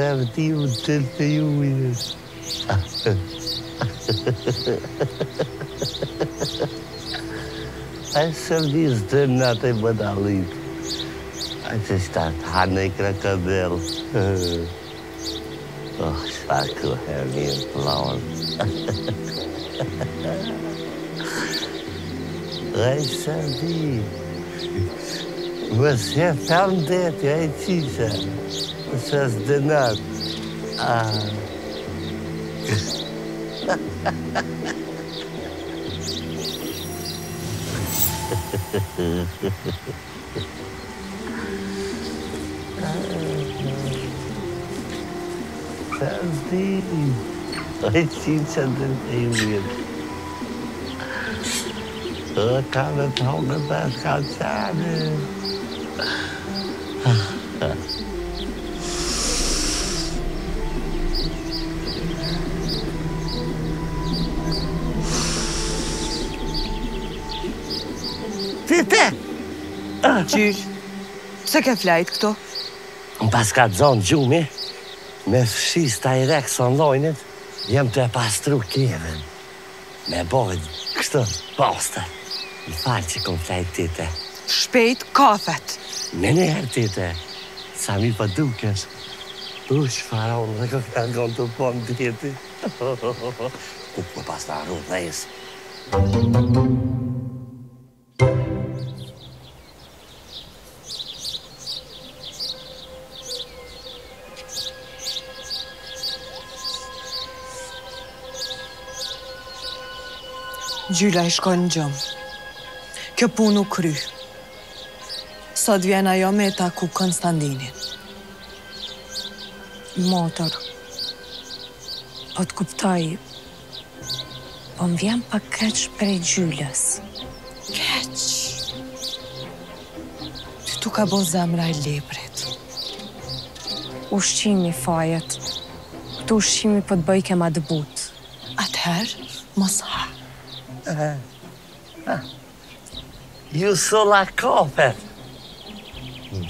sartiu të të jujës. Ai sardis de natei badalit. Acesta hanei cracadel. Oh, sacul hermin plaun. Ai sardis. Você tam dete, ai tica. Sas de nat. Ah. Sardi, ai cinci de iubiet. O cale tău pe scățare. Tete! Gjul, se ke flajt këto? Pas ka zonë gjumi, me fshis ta i rek son lojnit, jem të e pastru kjeven. Me bojt kështu poste. Më falë që kom flajt tete. Shpejt kafet. Me njerë tete, sa mi pa dukes. Ush, faraon dhe këka kon të pon tete. Kuk më pas ta arru dhe jesë. Gjula i shkoj në gjëmë. Kjo punu kry. Sot vjena jo me taku Konstantinin. Motor. Po të kuptoj, po më vjen pa keq prej Gjulës. Keq. Ty tu ka bo zemra e leprit. Ushqimi fajet. Këtu ushqimi po të bëj ke ma dëbut. Atëherë, mos ha. Ju sola kafet.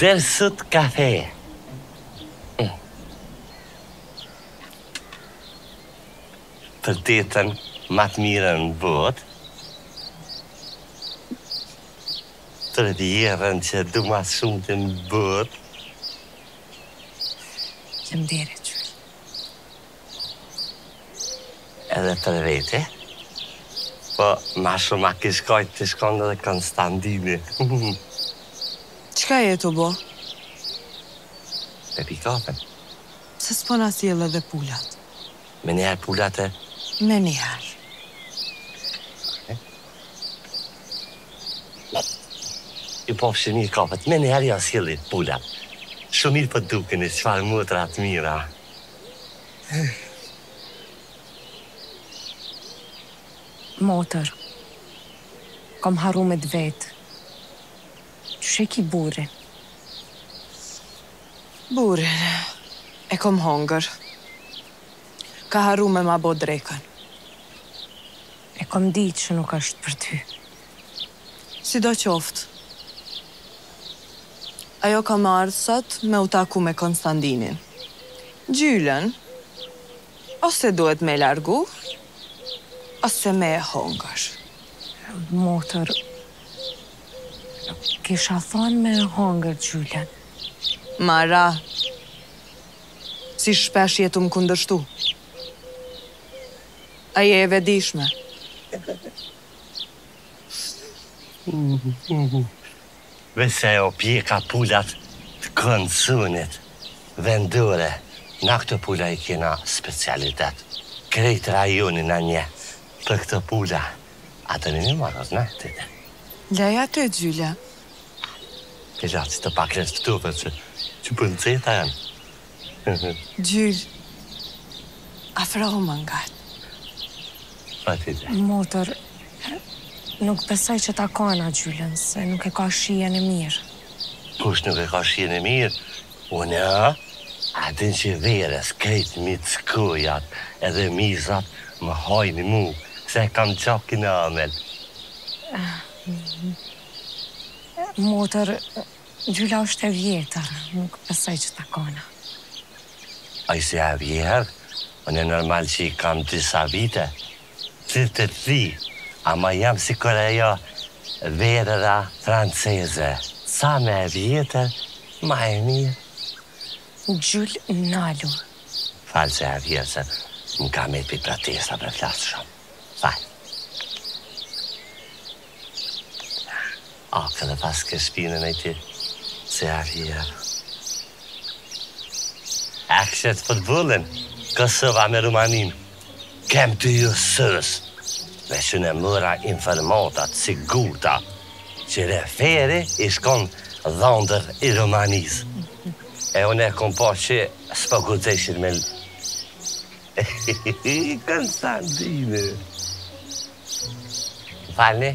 Dersut kafeje. Për ditën matë mirën në botë. Për djerën që du ma shumë të në botë. Që më dhere, Gjul. Edhe për vete. Po, ma shumë a kishkojt të shkonde dhe Konstantini. Qka e të bo? Pepi kapen. Se s'pon asjele dhe pullat? Me njëherë pullat e? Me njëherë. Ju po pëshë mirë kapet, me njëherë asjele pullat. Shumë mirë për duken e qëfar mutrat mira. Motër, kom haru me të vetë. Qështë e ki burin? Burin, e kom hongër. Ka haru me ma bo drekën. E kom di që nuk është për ty. Si do qoftë. Ajo ka marrë sot me u taku me Konstantinin. Gjylën, ose duhet me largu, ose me e hongër. Motër, kisha thonë me e hongër, Gjulën. Mara, si shpesh jetu më kundështu. A je e vedishme? Vese e o pjeka pullat të këndësunit, vendure. Na këtë pulla i kena specialitet. Krejt rajonin a nje. Për këtë pula, atër një marot, ne, tete? Leja të, Gjula. Leja që të pak restupe, që për në ceta janë. Gjul, afrohu më nga të. Pa, tete. Motor, nuk besoj që ta ka na Gjulën, se nuk e ka shien e mirë. Kush nuk e ka shien e mirë? Unë, atin që verës, kejtë mitë skujat, edhe mizat, më hojni mu. Se kam qakin e amel. Motër, Gjula është e vjetër. Nuk pësaj që ta kona. ai se avjer, unë normal që i kam disa vite, 33, ama jam si kore jo verëra franceze. Sa me vjetër, ma e mirë. Gjul nalu. Falë se avjer, se më kam e për pratesa për flasë shumë. Falë. A, këllë pas ke shpinën e ti, se avjer. A kështë futbolin, Kosova me Rumanin, kem të ju sërës, me që në mëra informatat, si guta, që referi i shkon dhëndër i Rumanis. E unë e kom po që s'po guteshin me... Konstantine. Falni?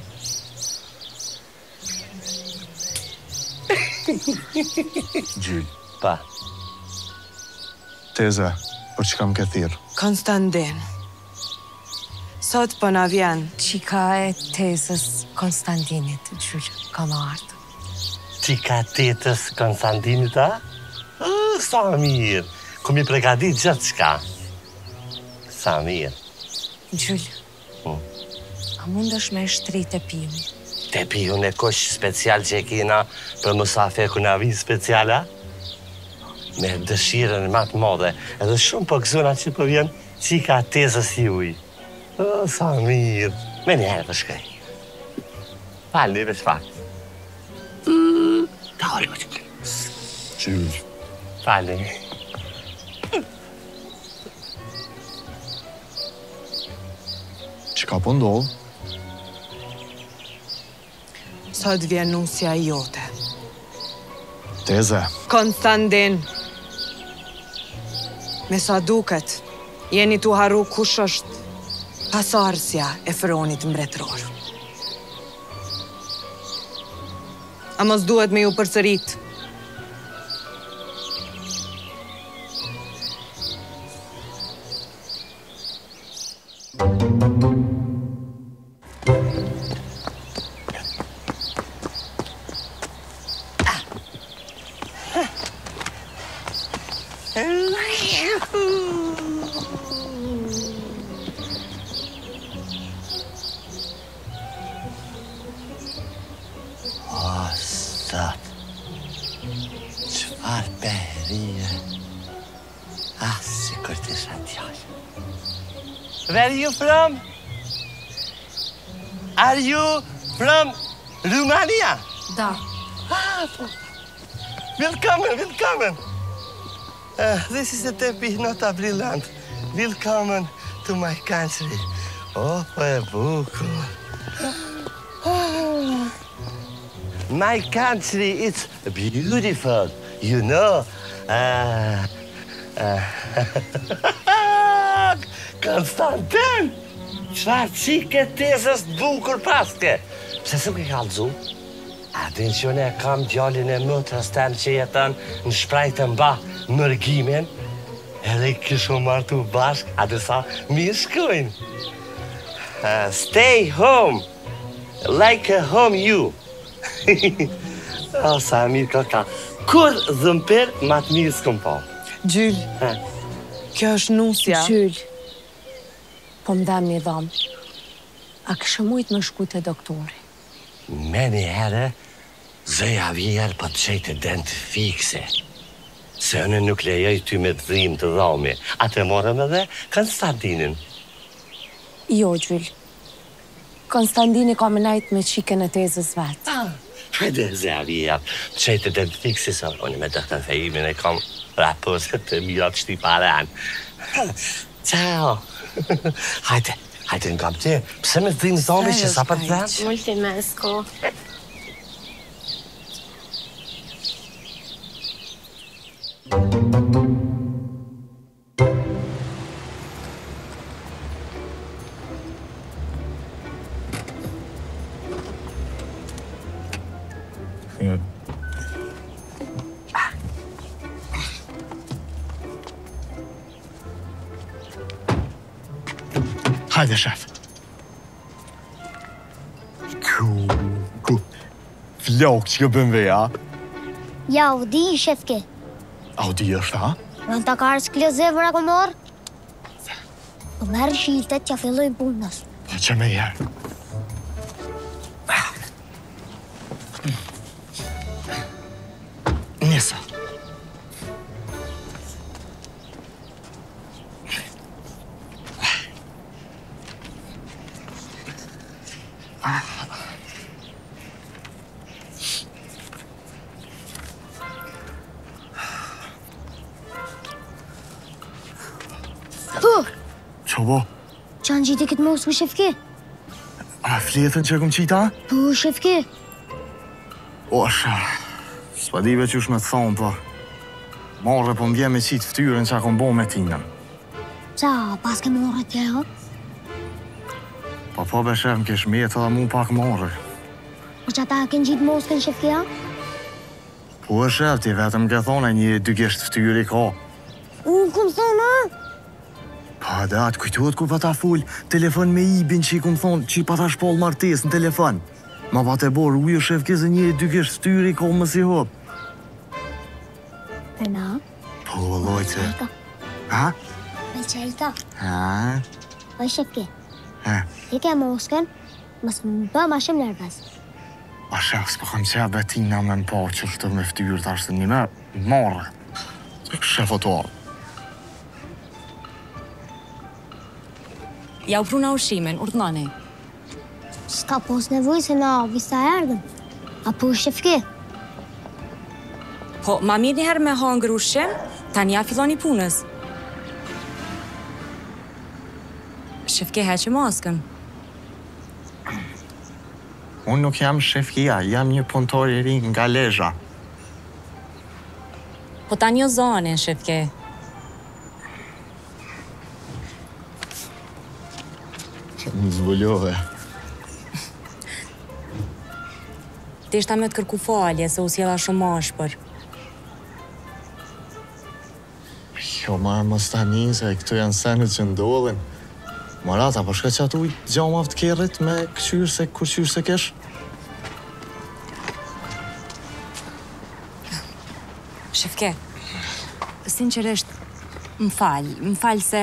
Gjul, pa. Teza, për që kam ke thirë? Konstantin, sot për në vjen. Qika e tezës Konstantinit, Gjulë, ka më artë. Qika tetës Konstantinit, a? Sa mirë, ku mi pregadit gjithë qka. Sa mirë. Gjulë, a mund është me shtri të piju? Të piju në koshë special që e kina për mësafe ku në vinë speciala? Me dëshirën matë modhe, edhe shumë për këzuna që përvjen qika tezës juj. O, sa mirë. Me njerë për shkaj. Falë një veç fakt. Ta ori më që kërë. Qysh. Falë një. Që ka pëndohë? Sot vjen nusja jote. Teze. Konstantin. Me sa duket, jeni tu haru kush është pasarsja e fronit mbretëror. A mos duhet me ju përsërit. Are you from Romania? Da. Welcome, welcome. This is a tepi, not a brilliant. Welcome to my country. Oh, pe bucur. My country is beautiful, you know. Konstantin! Qfar qike tezës të bukur paske? Pse s'u ke kalzu? Adin që une kam djallin e mëtërës tem që jetën në shprajtë mba mërgimin, edhe kishu martu bashk, adin sa mi shkojnë. Stay home, like a home you. O, sa mirë këta. Kur dhëmper, matë mirë s'kom po. Gjul, kjo është nusja. Gjul. Po më dam një dhamë, a kështë mujtë më shku të doktori? Me një herë, zëja vjerë për të qëjtë dentë fikse. Se në nuk lejoj ty me të dhimë të dhami, a të morëm edhe Konstantinin. Jo, Gjul. Konstantini ka më najtë me qikën e tezës vetë. Hajde, zëja vjerë, të qëjtë dentë fikse, së unë me dëhtën fejimin e kam raposët të mirat shtiparen. Ciao! Hajde, hajde nga më tje. Pse me të dhimë zomi që sa për të dhëtë? Mullë të mesko. Hajde, shef. Flok që bëm veja. Ja, u di, Shefke. A u di është, ha? Në të karës klezevër a këmor? Në merë shiltet që fillojnë punës. Po që me jërë. Njësa. Qanë gjiti këtë mos për Shefke? A fletën që e këmë qita? Po, Shefke. Osha, s'pa dive që shme të thonë, për marrë po mbje me qitë ftyrën që a këmë bo me Tinën. Qa, pas ke marrë tje, ho? Pa, po, beshef, më kesh mjetë edhe mu pak marrë. Po, që ata kënë gjitë mos kënë Shefke, ha? Po, beshef, ti vetëm ke thonë e një dykisht ftyri ka. Unë këmë thonë, ha? Pa, da, të kujtuat ku pa ta full, telefon me Ibin që i këmë thonë që i pa ta shpall martes në telefon. Ma pa te borë, ujo Shefkeze një e dykisht ftyri ka më si hop. E na? Po, vëllojtë. Ha? Me qelta. Ha? Oj, Shefke. Ha? I ke mosken, mësë më bë ma shumë nërvez. A, Shefke, s'pa kam qe Betina me më pa që shtër me ftyrë të ashtë një me marrë. Shefotuar. Ja u pruna ushimin, urdhënani. S'ka pos nevoj se na visa erdhëm. A po Shefke? Po, ma mirë njëherë me hangër ushim, tani ja fillon i punës. Shefke heqë maskën. Unë nuk jam Shefkija, jam një punëtor i ri nga Lezhë. Po ta një zane, Shefke. Më zbullove. Ti ishta me të kërku falje, se u sjela shumë ashpër. Jo, ma mës tani, se këtu janë senet që ndodhen. Marata, përshka që atu i gjamaft kerrit me këqyrë se kërqyrë se kesh? Shefke, sinqeresht, më falë se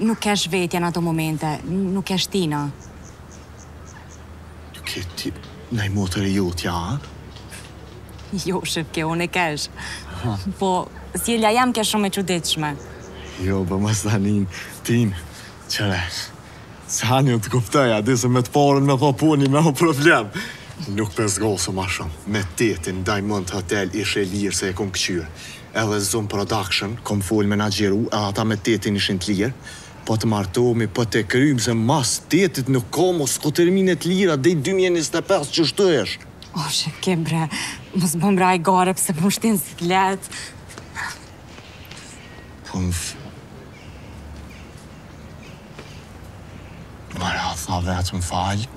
nuk kesh vetja në ato momente, nuk kesh Tina. Nuk e ti, në i motër e jotja, a? Jo, Shefke, unë e kesh. Po, s'jelja jam kesh shumë e quditshme. Jo, bë mas tanin, Tin, qëre, sa një të kuptaja, disë me të parën me thoponi me o problem. Nuk pëzgosu ma shumë, me tetin, Diamond Hotel ishe lirë se e kom këqyrë. Edhe Zoom Production, kom full menagjeru, edhe ata me tetin ishin të lirë, po të martomi, po të krymë, se mas tetit nuk kom, o s'ko terminet lira, dhe i 2025 që shtu eshtë. O, Shefke, bre, mos bëm raj gare, pëse për mështin si të letë. Po më fë... Mara, tha vetë më falë.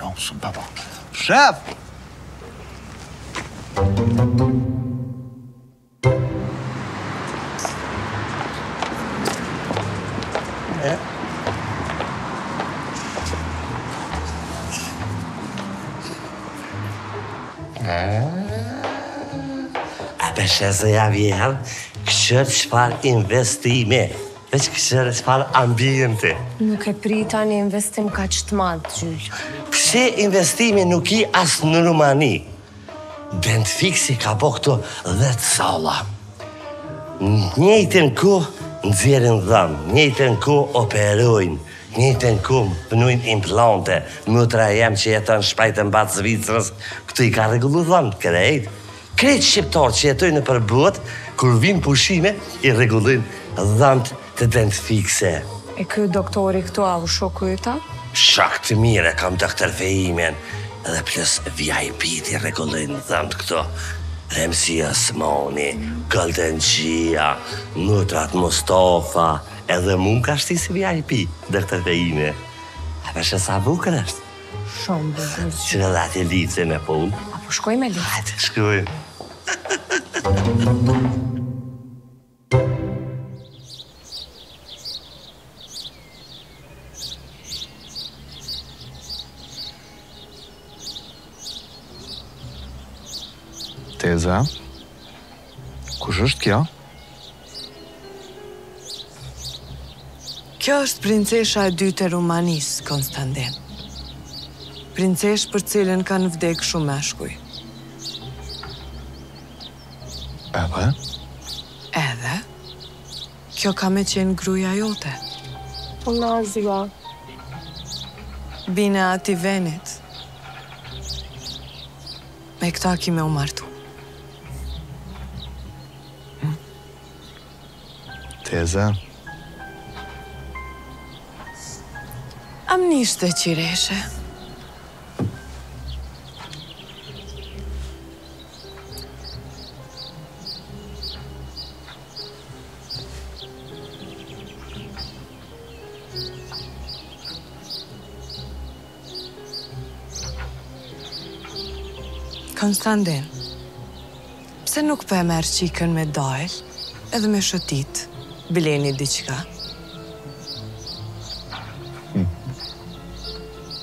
Jo, së më baba. Shef! A peshe se ja vjen këshër qëfar investime, veç këshër qëfar ambiente. Nuk e prita një investim ka që të madhë, Gjul. Pse investime nuk i asë në Rumani? Bentfiksi ka po këto 10 sala. Njëjtën ku nxjerrin dhëmë, njëjtën ku operojnë, njëjtën ku pënojnë implante. Mutra jam që jeton shpajtën batë Zvicrës, këtu i ka regullu dhëmë krejt. Krejt shqiptarë që jetojnë në përbot, kur vinë pushime, i regullojnë dhëmët të bentfikse. E kjo doktori këtu a u shokujta? Shak të mire kam doktor Feimen. Edhe plus VIP-ti regullojnë dhëmë të këto. Remsi Osmani, Golden Gjia, Nutrat Mustafa, edhe mu më ka shti si VIP, dërtër të ime. A përshë sa bukën është? Shumë bukën. Që në dati lice me punë. A po shkojmë e lice? Hajtë, shkojmë. Bazel. Kush është kjo? Kjo është princesha e dytë e Rumanisë, Konstantin. Princesh për cilën kanë vdekë shumë mashkuj. Edhe? Edhe? Kjo ka me qenë gruja jote. Una ziga. Bine ati venit. Me këta ki me u martu. Teza? Am nishte qireshe. Konstantin, pse nuk për e merë qikën me dajl edhe me shëtit, bileni diqka?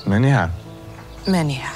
Me njëherë. Me njëherë.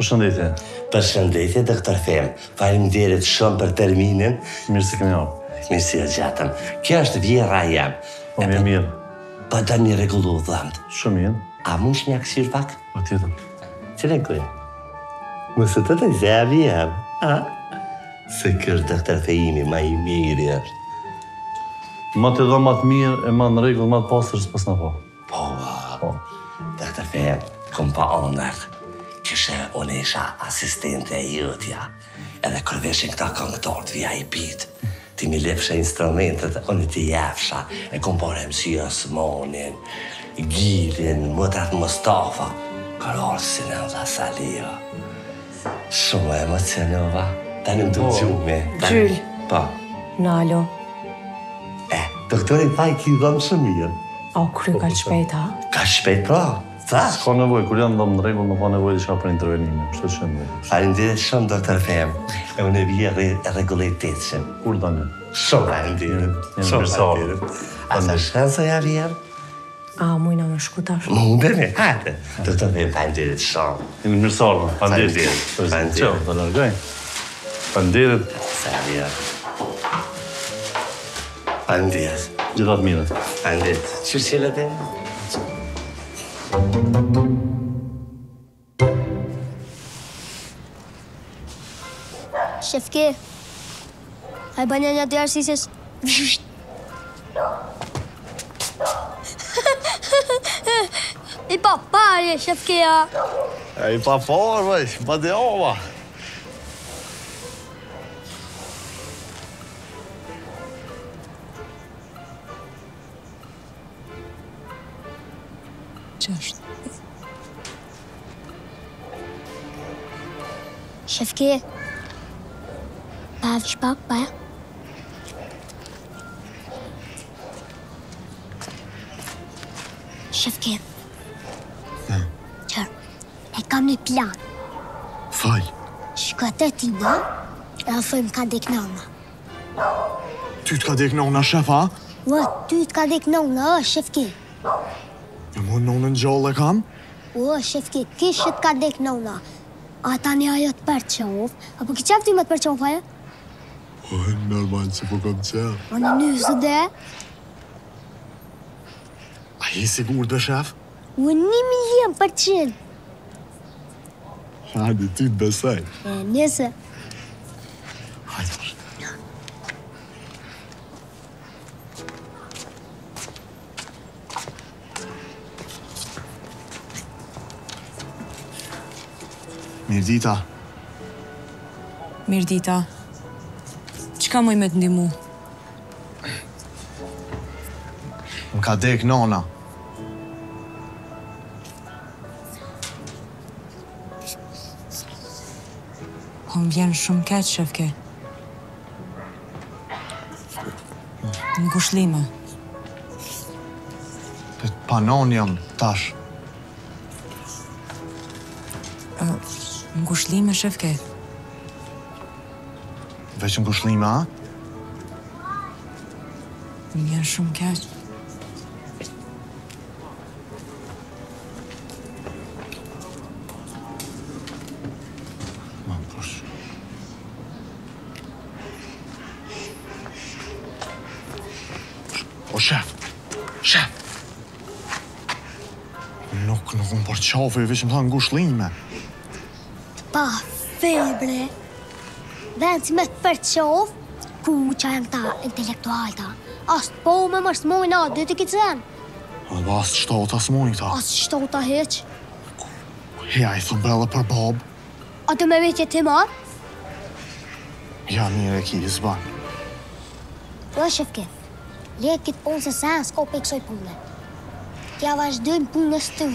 Përshëndetje. Përshëndetje, doktor Fem. Faleminderit shumë për terminin. Mirë se kemi hapë. Mirë se gjatëm. Kjo është vjera jam. Po mirë mirë. Pa da një regullu dhëndë. Shumë mirë. A mu është një aksirë pak? O tjetëm. Që regullu? Mësë të të zemë jam. Se kërë doktor Femi ma i mirë është. Ma të do ma të mirë e ma në regullë ma të pasër së pas në po. Po. Doktor Fem, kom pa onërë. Kështë unë isha asistente e jutja, edhe kërveshin këta këngëtorët VIP-t, ti mi lepshe instrumentet, unë ti jepsha, e kompore mësi Osmonin, Gjilin, mëtrat Mustafa, Kërorsin e Mla Salio. Shumë emocionova, ta në mdu gjume. Gjul. Pa. Nalo. Doktorin taj ki dhëmë shumë mirë. O, kry ka shpejt, ha? Ka shpejt, pra. Ska nevoj, kur janë dhëmë në regull, nuk ka nevoj isha për intervenime, shtë shumë. Falindirit shumë, doktor Fem, e unë e vje regullitet shumë. Kur da një? Shumë falindirit. Shumë falindirit. A të shkansë e avjen? A, mujna me shkuta shumë. Mujnë me, hajte. Doktor Fem, falindirit shumë. Në mirësarë, falindirit. Falindirit. Qo, të largaj. Falindirit. Se avjen. Falindirit. Gjithat minët. Falindirit. Qërë qëllët e? Shefke, hai banyan ya diğer sises. İpa pare Shefke ya. İpa far vay, bade ova. Shefke, bavsh bak baya. Shefke, qërë, ne kam një plan. Fal. Shkëtë e Tina, e afëm ka dek nona. Ty t'ka dek nona, shefa? Vë, ty t'ka dek nona, Shefke. Në mund nonën gjallë e kam? O, Shefke, kishtë ka dek nona. A tani ajo të përë qovë. Apo ki qefti me të përë qovë, ajo? O, normal që po kom qefë. O, në njësë dhe? A je sigur dhe, shef? O, 1.000.000%. Hajde, ty të besaj. E, njësë. Hajde, përë. Mirdita. Mirdita, qëka mëj me të ndimu? Më ka dek nona. Po më vjen shumë keq, Shefke. në gushlime. Për panon jam tash. Në gushlime, Shefke? Veç në gushlime, a? Një shumë keq. Qafë e vishëm tha në gushlime. Pa, febre. Venë si me të për qafë, ku që e më ta intelektualta. Asë po me më është mojnë atë, dhe të këtë zenë. Alba, asë shtota së mojnë këta. Asë shtota heqë. Heja i thumbrella për babë. A të me vetje të marë? Ja, mire e ki i zbanë. Jo, Shefke, le këtë punë se sen s'ko pe kësoj punë. Tja vazhdojmë punës të të.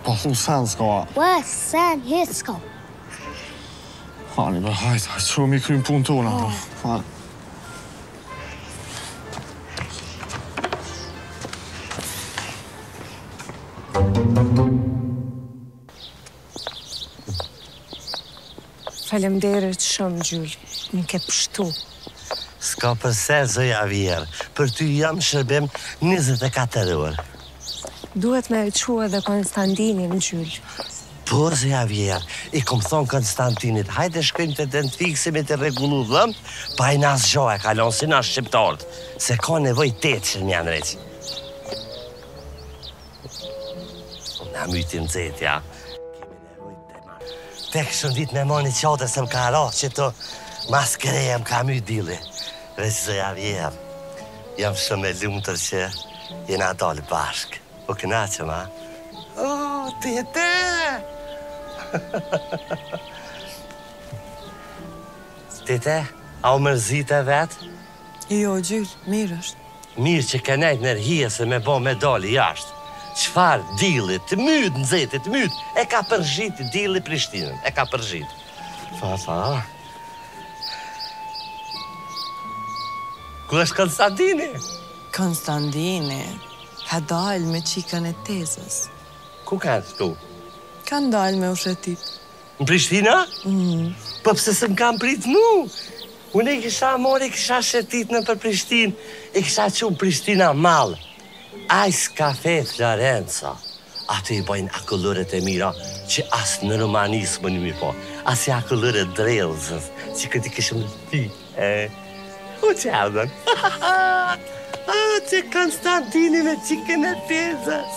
Po thu sen s'ka. Po, sen hit s'ka. Ani, be, hajta, që mi krym punë tona. Falemderit shumë, Gjul. Më ke pështu. S'ka përse, zëja vjerë. Për ty jam shërbim 24 orë. Duhet me e qua edhe Konstantinin, Gjul. Po, se Javier, i kom thonë Konstantinit, hajde shkrim të identifiksimit e regullu dhëm, pa i nas gjoa e kalon si nas shqiptarët, se ka nevoj 800 një anë reci. Në mytim zeti, ja. Tek shumë dit me moni qate se më ka ra, që të maskreje më ka myt dili. Reci, se Javier, jam shumë e lumëtër që jena dalë bashkë. O kënaqem, a? O, tete! Tete, a o mërzit e vetë? Jo, Gjul, mirë është. Mirë që kënajt nërhije se me bo me doli jashtë. Qfar dilit, të mytë në zetit, të mytë, e ka përgjit dili Prishtinën, e ka përgjit. Fa. Ku është Konstantini? Konstantini... Ka dalë me qikën e tezës. Ku ka të tu? Ka ndalë me ushetit. Në Prishtina? Për pëse se më kam pritë mu. Unë e kisha amore, e kisha shetit në për Prishtin. E kisha që në Prishtina malë. Ajsë kafe Florenca. Ato i bojnë akullurët e mira që asë në romanisë më një mi po. Asë i akullurët drelëzës që këti kishë më ti. U që avdën. Që Konstantini me qikën e tezës.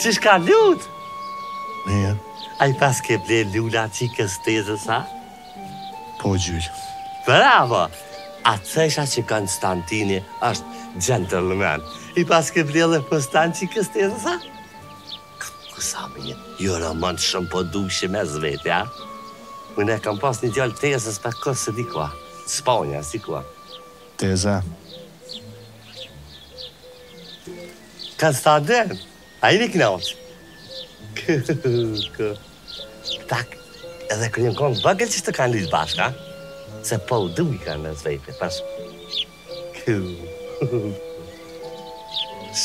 Që shka lutë? Mirë. A i pas ke ble lula qikës tezës, ha? Po, Gjyllë. Bravo! A të thesha që Konstantini është gentleman. I pas ke ble dhe postan qikës tezës, ha? Kësa mirë, jo roman shumë po dukshi me zveti, ha? Unë e kam pas një djallë tezës për kësë dikua. Sponja, si kua. Teza. Konstantin, a i një knaqë? Tak, edhe kërë një konë bëgëllë që të kanë lidhë bashka, se po u duj kanë në zvejpe, pashë.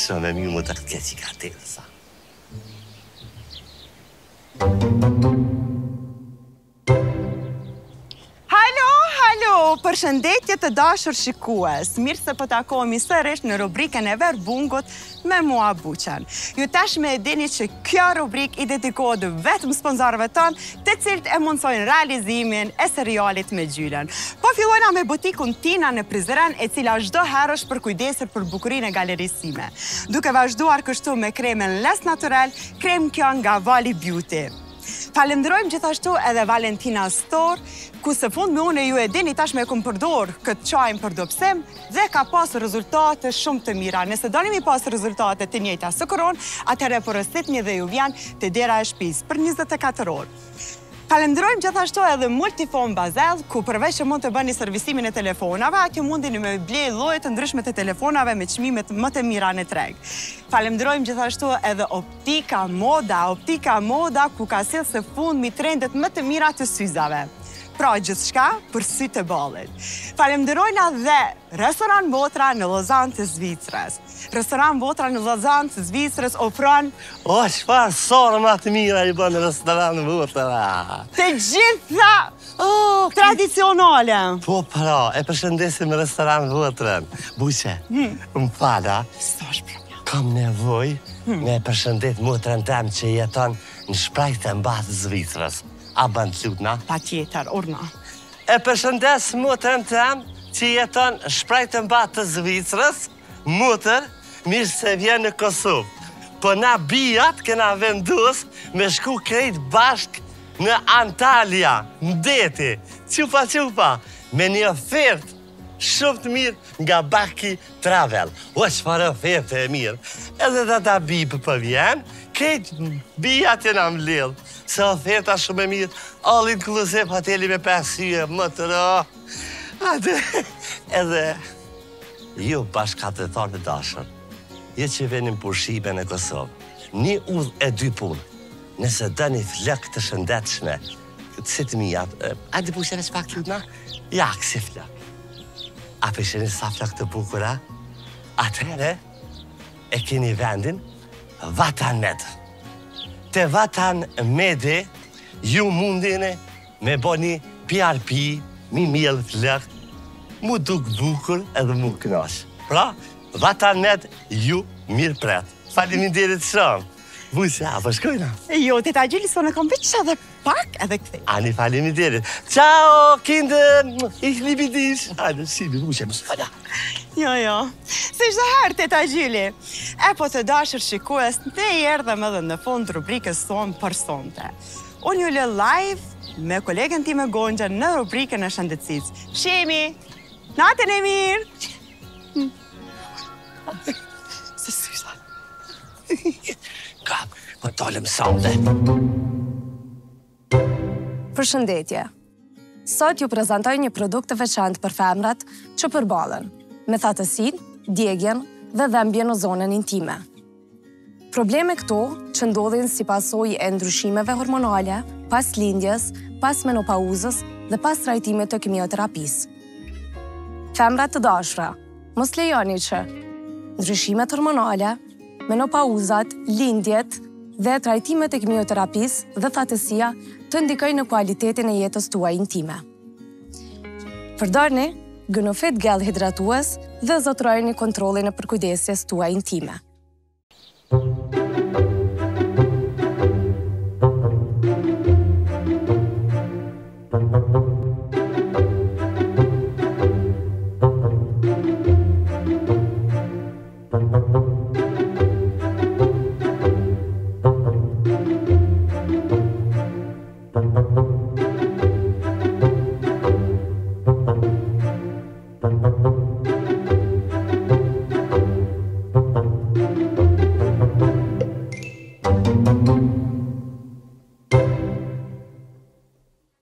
Shënë e mi më të këtë kje që ka të të sa. Përshëndetje të dashur shikues, mirë se pëtakohemi sërish në rubriken e Verbungut me mua Buqen. Ju tash me edini që kjo rubrik i dedikohet vetëm sponsorëve ton të cilët e mundsojnë realizimin e serialit me Gjylen. Po fillojna me butikun Tina në Prizren e cila çdo herë është përkujdesur për bukurinë e galerisime. Duke vazhduar kështu me kremen Les Natural, krem kjo nga Vali Beauty. Falemderojmë gjithashtu edhe Valentina Stor, ku së fund me une ju e dini tash me këmë përdor këtë qajmë për dopsim dhe ka pasë rezultate shumë të mira. Nëse donim i pasë rezultate të njëjta së koron, atëre përësit një dhe ju vjan të dera e shpis për 24 orë. Falemderojmë gjithashtu edhe Multifon Bazel, ku përveç që mund të bëni servisimin e telefonave, aty mundini me blej lloje të ndryshme të telefonave me çmimet më të mira në treg. Falemderojmë gjithashtu edhe Optika Moda, ku ka sjellë së fundmi trendet më të mira të syzave. Pra gjithçka për sytë e ballit. Falemderojna dhe Restaurant Botran në Lozan të Zvicrës. Restaurant Botran në Lozan të Zvicrës ofron... O, çfarë sorë më të mira i bën Restaurant Botran. Të gjitha tradicionale. Po, pra, e përshëndesim Restaurant Botran. Buqe, më fala. Së është problem. Kam nevoj me e përshëndet motrën tem që jeton në Shprajtë e Mbatë Zvicrës. A bënd lutna? Pa tjetër, urna. E përshëndes motrën tem që jeton në Shprajtë e Mbatë Zvicrës. Motër, mirë se vjen në Kosovë. Po na bijat këna vendus me shku krejt bashk në Antalja, në deti. Qupa, qupa, me një ofertë. Shumë të mirë nga Baki Travel. O, çfarë ofertë e mirë. Edhe dhe da bibë për vjen, këtë bijat e në mlidhë. Se oferta shumë e mirë, all inclusive hoteli me 5 yje, më të rë. Ate, edhe... Ju bashkatëtar të dashën, ju që venim pushime në Kosovë, një udh e dy punë, nëse dë një flëk të shëndetshme, këtë si të mijat, a di pushime që pak lutna? Ja, kësi flëk. A pesheni sa flak të bukura, atëre e keni vendin Vatan Medi. Te Vatan Medi, ju mundine me bo një PRP, mi mjëllë flak, mu duk bukur edhe mu kënash. Pra, Vatan Medi, ju mirë pret. Faleminderit shumë. Buqe, a përshkojna? Jo, teta Gjuli, së në kom veqësha dhe pak edhe këthej. Ani, faleminderit. Ciao, kinder, ich libi dish. Ani, sibi, buqe, mësë fada. Jo, jo, si shtë herë, teta Gjuli. E po të dashër shikues, ne i erdhëm edhe në fond rubrikës sonë për sonte. Unë ju lë live me kolegen ti me Gonxha në rubrikën e shëndetësis. Shemi, natën e mirë. Se së Kap, më tollëm sonde. Përshëndetje. Sot ju prezentoj një produkt të veçantë për femrat që përballen me thatësinë, djegjen dhe dhëmbjen në zonën intime. Probleme këto që ndodhin si pasojë e ndryshimeve hormonale, pas lindjes, pas menopauzës dhe pas trajtimit të kimioterapisë. Femrat të dashura, mos lejoni që ndryshimet hormonale, menopauzat, lindjet dhe trajtimet e kimioterapisë dhe thatësia të ndikojnë në kualitetin e jetës tuaj intime. Përdorni Gënofit gel hidratues dhe zotrojni kontrollin e përkujdesjes tuaj intime.